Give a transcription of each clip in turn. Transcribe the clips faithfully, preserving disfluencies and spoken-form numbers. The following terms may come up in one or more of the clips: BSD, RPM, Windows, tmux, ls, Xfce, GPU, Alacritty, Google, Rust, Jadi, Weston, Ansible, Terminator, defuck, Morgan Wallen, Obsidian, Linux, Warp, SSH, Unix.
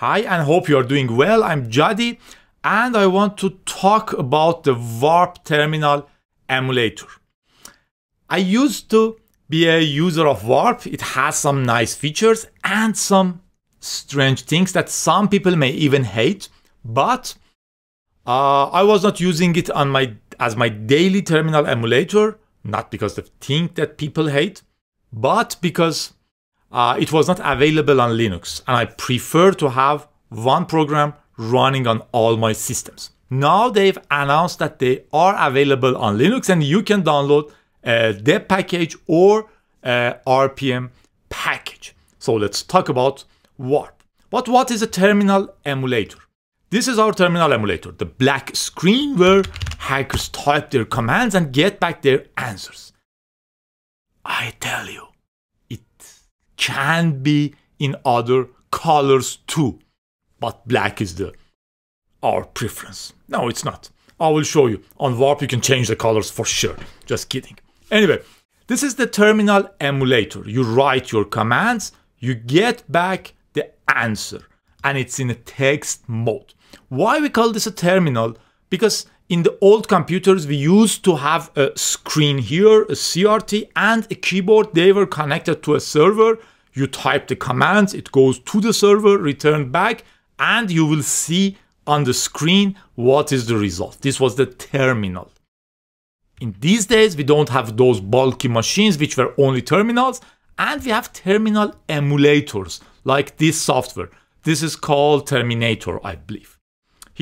Hi, and hope you are doing well. I'm Jadi, and I want to talk about the Warp terminal emulator. I used to be a user of Warp. It has some nice features and some strange things that some people may even hate, but uh, I was not using it on my as my daily terminal emulator, not because of things that people hate, but because Uh, it was not available on Linux, and I prefer to have one program running on all my systems. Now they've announced that they are available on Linux, and you can download a deb package or a R P M package. So let's talk about Warp. But what is a terminal emulator? This is our terminal emulator, the black screen where hackers type their commands and get back their answers. I tell you, can be in other colors too, but black is the our preference. No, it's not. I will show you. On Warp, you can change the colors for sure. Just kidding. Anyway, this is the terminal emulator. You write your commands, you get back the answer, and it's in a text mode. Why we call this a terminal? Because in the old computers, we used to have a screen here, a C R T, and a keyboard. They were connected to a server. You type the commands, it goes to the server, return back, and you will see on the screen what is the result. This was the terminal. In these days, we don't have those bulky machines, which were only terminals, and we have terminal emulators, like this software. This is called Terminator, I believe.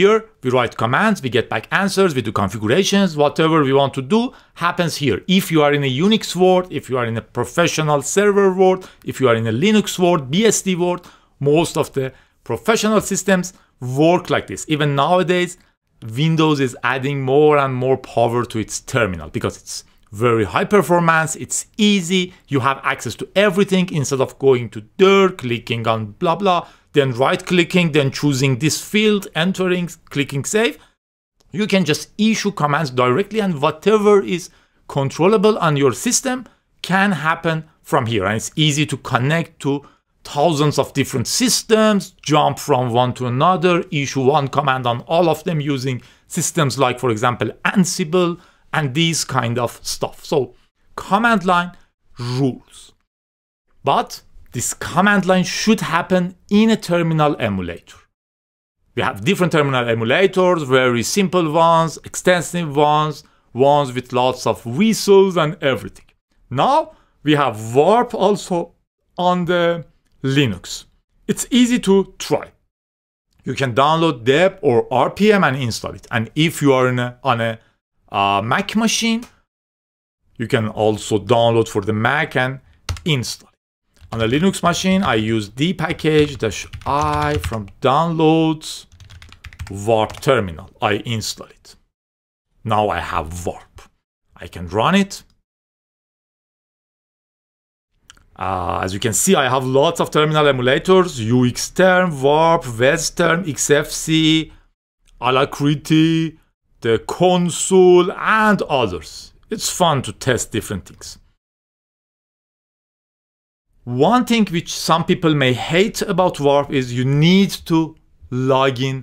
Here, we write commands, we get back answers, we do configurations, whatever we want to do happens here. If you are in a Unix world, if you are in a professional server world, if you are in a Linux world, B S D world, most of the professional systems work like this. Even nowadays, Windows is adding more and more power to its terminal because it's very high performance, it's easy, you have access to everything instead of going to there, clicking on blah blah, then right-clicking, then choosing this field, entering, clicking save. You can just issue commands directly, and whatever is controllable on your system can happen from here. And it's easy to connect to thousands of different systems, jump from one to another, issue one command on all of them using systems like, for example, Ansible and these kind of stuff. So command line rules. But this command line should happen in a terminal emulator. We have different terminal emulators, very simple ones, extensive ones, ones with lots of whistles and everything. Now we have Warp also on the Linux. It's easy to try. You can download deb or R P M and install it. And if you are in a, on a uh, Mac machine, you can also download for the Mac and install. On a Linux machine, I use the package -i from downloads warp terminal. I install it. Now I have Warp. I can run it. Uh, as you can see, I have lots of terminal emulators. U X term, Warp, Weston, Xfce, Alacritty, the console, and others. It's fun to test different things. One thing which some people may hate about Warp is you need to log in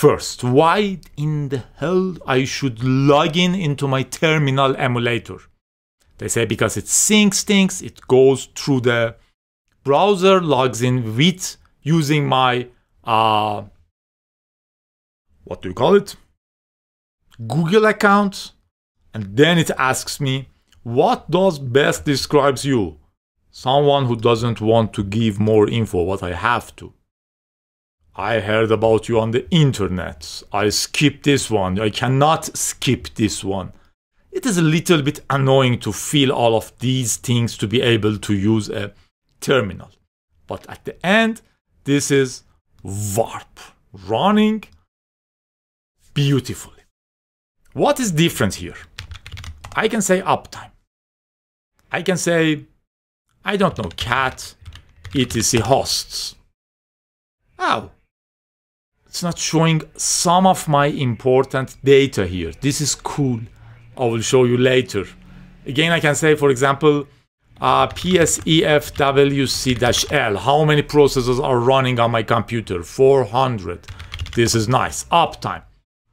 first. Why in the hell I should log in into my terminal emulator? They say because it syncs things, it goes through the browser, logs in with using my, uh, what do you call it? Google account. And then it asks me, what does best describes you? Someone who doesn't want to give more info, what I have to. I heard about you on the internet. I skipped this one. I cannot skip this one. It is a little bit annoying to feel all of these things to be able to use a terminal. But at the end, this is Warp running beautifully. What is different here? I can say uptime. I can say, I don't know, cat, etc hosts. Oh, it's not showing some of my important data here. This is cool. I will show you later. Again, I can say, for example, uh, P S E F W C L. How many processes are running on my computer? four hundred. This is nice. Uptime.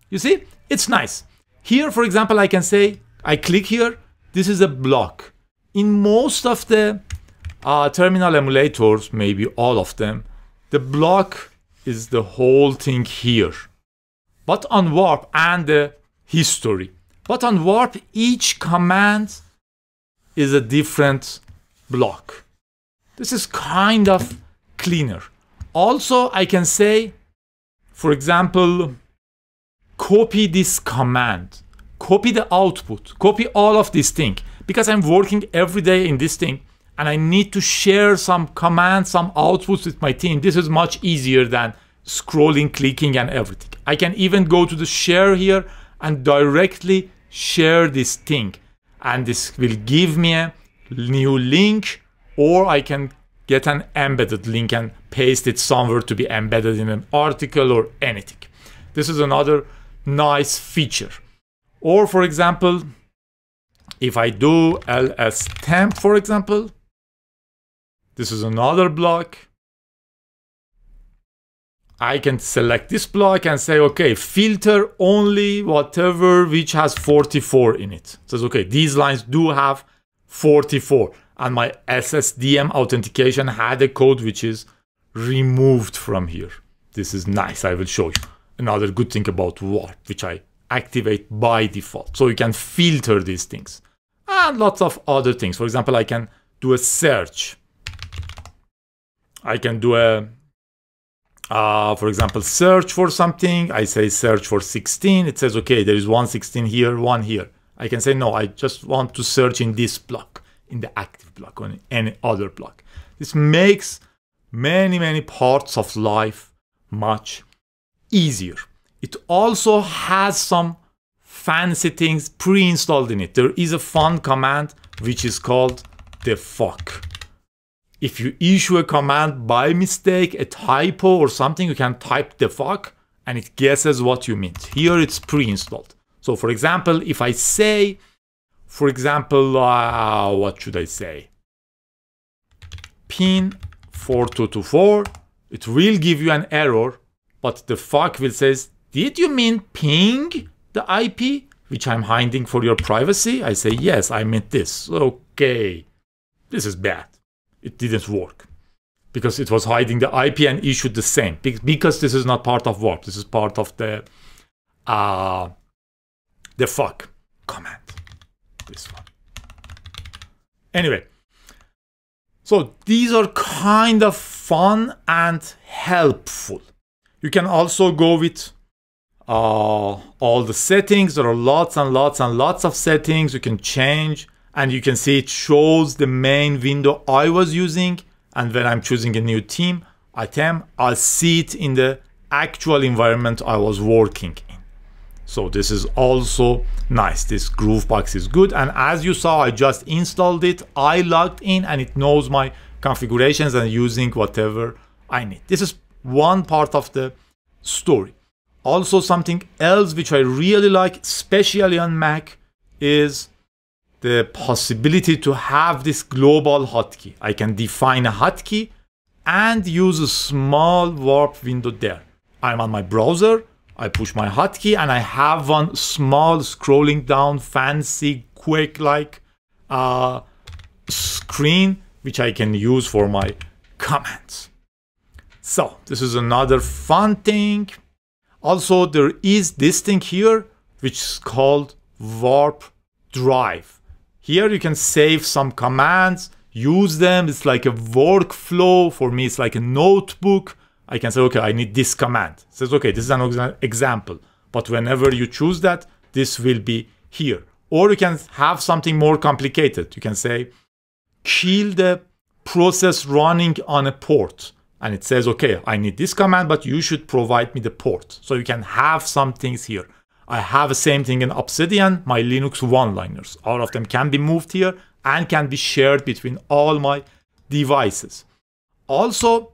You see, it's nice. Here, for example, I can say, I click here. This is a block. In most of the uh, terminal emulators, maybe all of them, the block is the whole thing here. But on Warp and the history. But on Warp, each command is a different block. This is kind of cleaner. Also, I can say, for example, copy this command, copy the output, copy all of this thing, because I'm working every day in this thing and I need to share some commands, some outputs with my team. This is much easier than scrolling, clicking and everything. I can even go to the share here and directly share this thing. And this will give me a new link, or I can get an embedded link and paste it somewhere to be embedded in an article or anything. This is another nice feature. Or for example, if I do ls temp, for example, this is another block. I can select this block and say, okay, filter only whatever which has forty-four in it. It says, okay, these lines do have forty-four. And my S S D M authentication had a code which is removed from here. This is nice. I will show you another good thing about Warp, which I activate by default. So you can filter these things and lots of other things. For example, I can do a search. I can do a Uh, for example, search for something. I say search for sixteen. It says, okay, there is one sixteen here, one here. I can say, no, I just want to search in this block, in the active block, or in any other block. This makes many, many parts of life much easier. It also has some fancy things pre-installed in it. There is a fun command which is called defuck. If you issue a command by mistake, a typo or something, you can type defuck and it guesses what you meant. Here it's pre-installed. So for example, if I say, for example, uh, what should I say? Pin four two two four, it will give you an error, but defuck will say, did you mean ping the I P, which I'm hiding for your privacy? I say, yes, I meant this. Okay, this is bad. It didn't work because it was hiding the I P and issued the same, because this is not part of Warp. This is part of the uh, the fuck command, this one. Anyway, so these are kind of fun and helpful. You can also go with uh, all the settings. There are lots and lots and lots of settings you can change. And you can see it shows the main window I was using. And when I'm choosing a new theme, item, I'll see it in the actual environment I was working in. So this is also nice. This Groovebox is good. And as you saw, I just installed it. I logged in and it knows my configurations and using whatever I need. This is one part of the story. Also, something else which I really like, especially on Mac, is the possibility to have this global hotkey. I can define a hotkey and use a small Warp window there. I'm on my browser, I push my hotkey and I have one small scrolling down, fancy, Quake-like uh, screen, which I can use for my commands. So this is another fun thing. Also, there is this thing here, which is called Warp Drive. Here you can save some commands, use them. It's like a workflow. For me, it's like a notebook. I can say, okay, I need this command. It says, okay, this is an example. But whenever you choose that, this will be here. Or you can have something more complicated. You can say, kill the process running on a port. And it says, okay, I need this command, but you should provide me the port. So you can have some things here. I have the same thing in Obsidian, my Linux one-liners. All of them can be moved here and can be shared between all my devices. Also,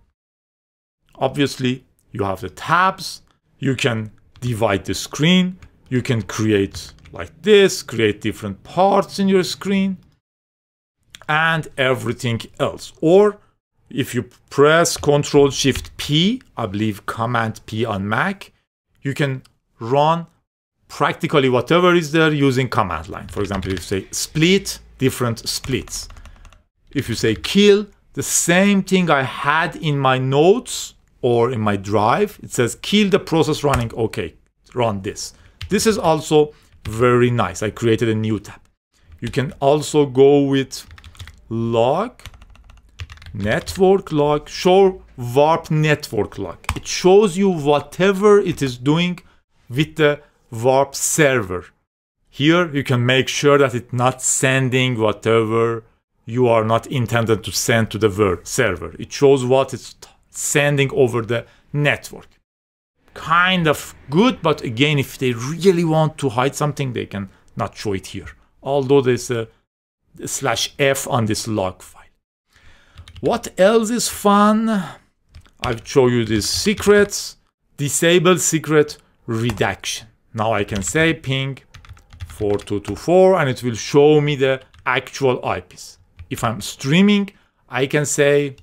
obviously, you have the tabs. You can divide the screen. You can create like this, create different parts in your screen. and everything else. Or if you press Control Shift P, I believe Command P on Mac, you can run practically whatever is there using command line. For example, if you say split, different splits. If you say kill, the same thing I had in my notes or in my drive, it says kill the process running, okay, run this. This is also very nice. I created a new tab. You can also go with log, network log, show warp network log. It shows you whatever it is doing with the warp server. Here you can make sure that it's not sending whatever you are not intended to send to the web server. It shows what it's sending over the network. Kind of good, but again, if they really want to hide something, they can not show it here. Although there's a slash F on this log file. What else is fun? I'll show you these secrets. Disable secret redaction. Now I can say ping four two two four and it will show me the actual I Ps. If I'm streaming, I can say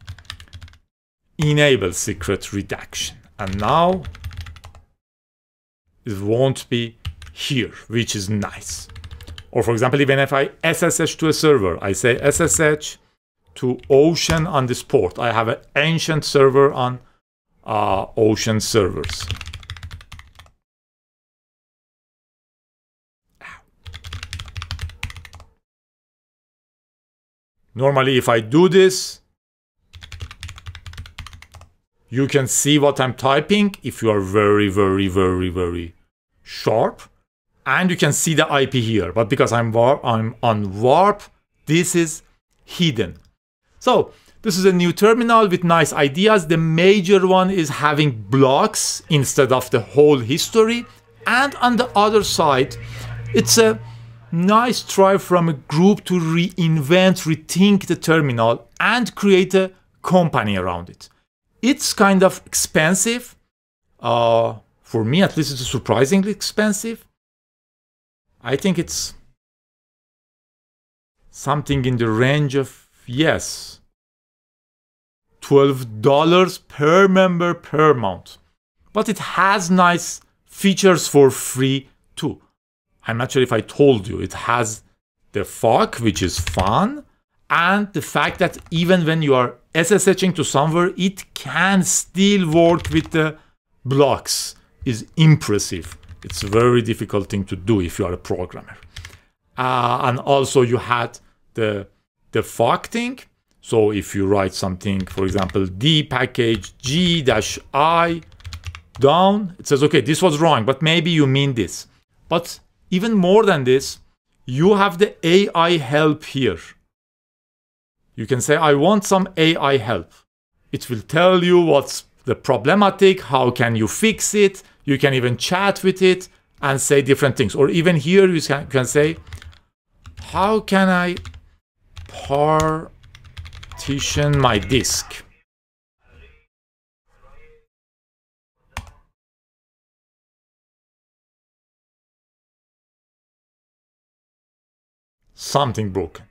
enable secret redaction. And now it won't be here, which is nice. Or for example, even if I S S H to a server, I say S S H to Ocean on this port. I have an ancient server on uh, Ocean servers. Normally, if I do this, you can see what I'm typing if you are very, very, very, very sharp. And you can see the I P here. But because I'm, warp, I'm on warp, this is hidden. So this is a new terminal with nice ideas. The major one is having blocks instead of the whole history. And on the other side, it's a nice try from a group to reinvent, rethink the terminal and create a company around it. It's kind of expensive. Uh, for me, at least, it's surprisingly expensive. I think it's something in the range of, yes, twelve dollars per member per month. But it has nice features for free too. I'm not sure if I told you, it has the fork, which is fun, and the fact that even when you are SSHing to somewhere, it can still work with the blocks is impressive. It's a very difficult thing to do if you are a programmer. Uh, and also you had the, the fork thing. So if you write something, for example, d package g-i down, it says, okay, this was wrong, but maybe you mean this. But even more than this, you have the A I help here. You can say, I want some A I help. It will tell you what's the problematic, how can you fix it. You can even chat with it and say different things. Or even here, you can, can say, how can I partition my disk? Something broken.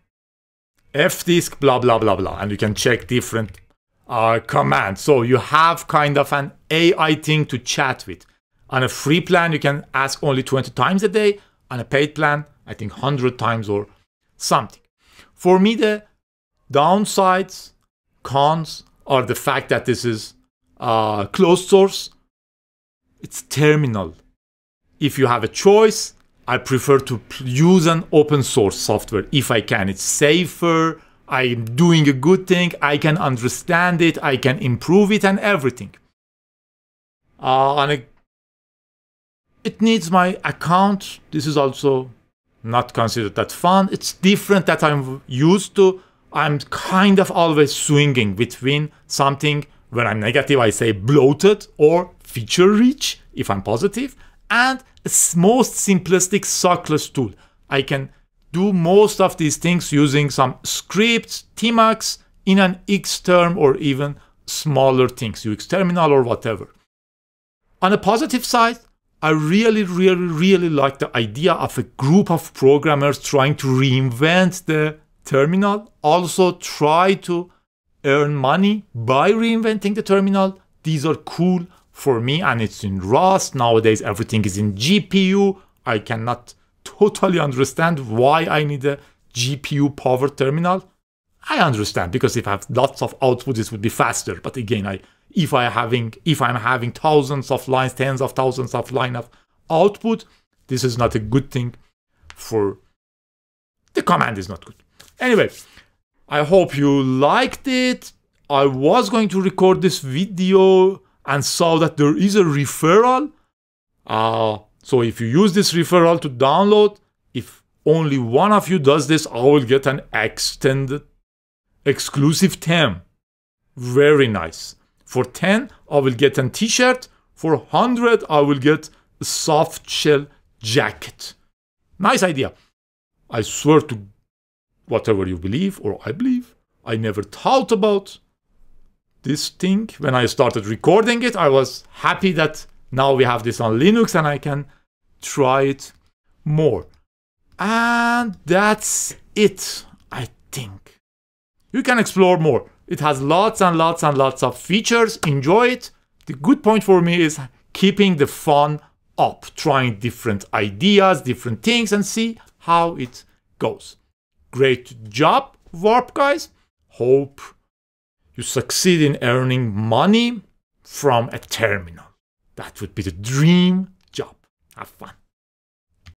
F disk, blah, blah, blah, blah. And you can check different uh, commands. So you have kind of an A I thing to chat with. On a free plan, you can ask only twenty times a day. On a paid plan, I think one hundred times or something. For me, the downsides, cons, are the fact that this is uh, closed source. It's terminal. If you have a choice, I prefer to use an open source software if I can. It's safer, I'm doing a good thing, I can understand it, I can improve it and everything. Uh, and it, it needs my account. This is also not considered that fun. It's different that I'm used to. I'm kind of always swinging between something when I'm negative, I say bloated or feature rich if I'm positive. And a most simplistic sockless tool. I can do most of these things using some scripts, tmux, in an X term or even smaller things, U X terminal or whatever. On the positive side, I really, really, really like the idea of a group of programmers trying to reinvent the terminal, also try to earn money by reinventing the terminal. These are cool for me, and it's in Rust. Nowadays everything is in G P U. I cannot totally understand why I need a G P U powered terminal. I understand, because if I have lots of output, this would be faster. But again, I if I having if I'm having thousands of lines, tens of thousands of lines of output, this is not a good thing for the command is not good. Anyway, I hope you liked it. I was going to record this video and saw that there is a referral. Uh, so if you use this referral to download, if only one of you does this, I will get an extended exclusive ten. Very nice. For ten, I will get a t-shirt. For one hundred, I will get a soft shell jacket. Nice idea. I swear to whatever you believe, or I believe, I never thought about this thing. When I started recording it, I was happy that now we have this on Linux and I can try it more. And that's it, I think. You can explore more. It has lots and lots and lots of features. Enjoy it. The good point for me is keeping the fun up, trying different ideas, different things, and see how it goes. Great job, Warp guys. Hope you succeed in earning money from a terminal. That would be the dream job. Have fun.